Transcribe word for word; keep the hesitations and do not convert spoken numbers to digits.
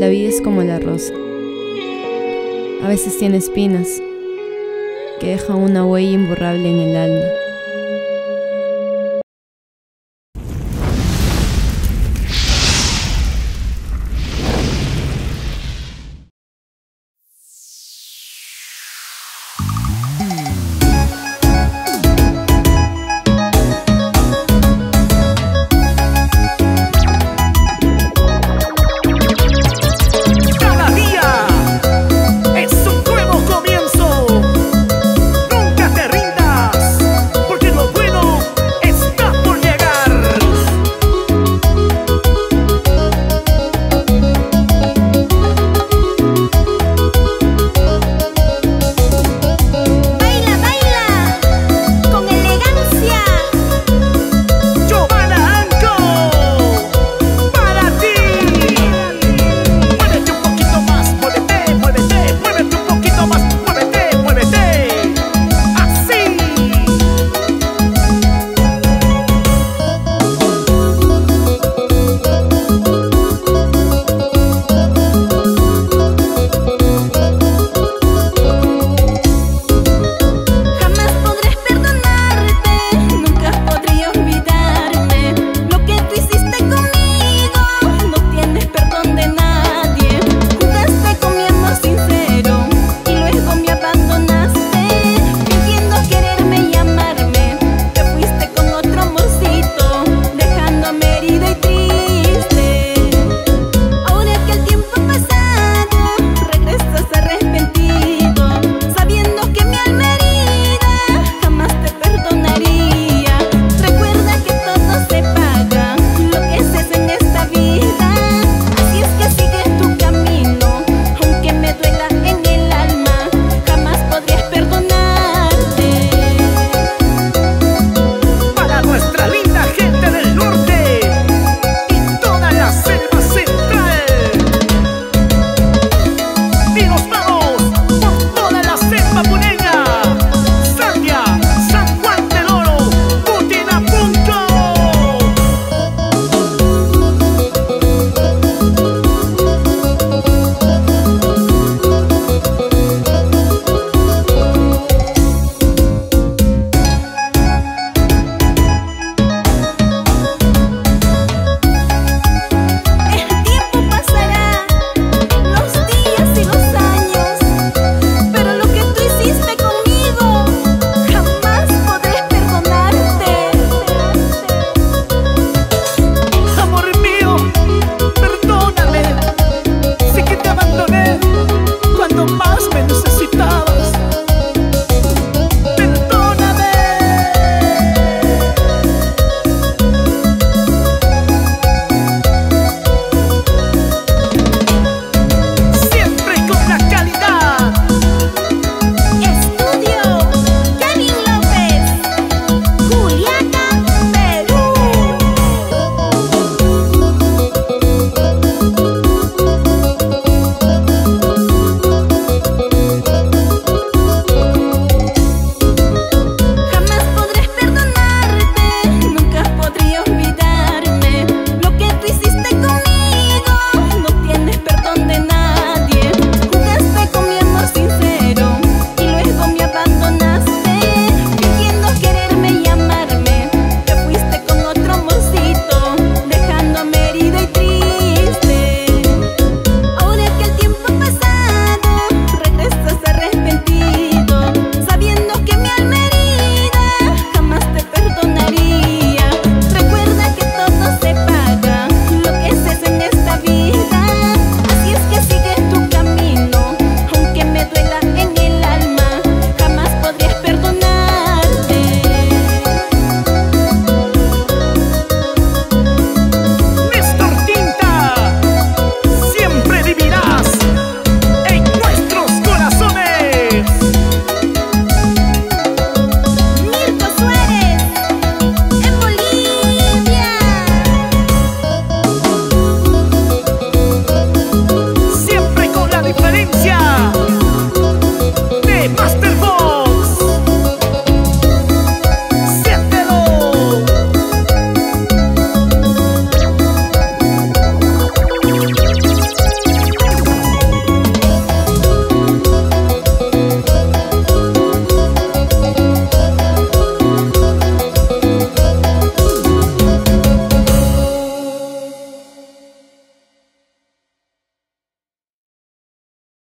La vida es como la rosa. A veces tiene espinas que dejan una huella imborrable en el alma.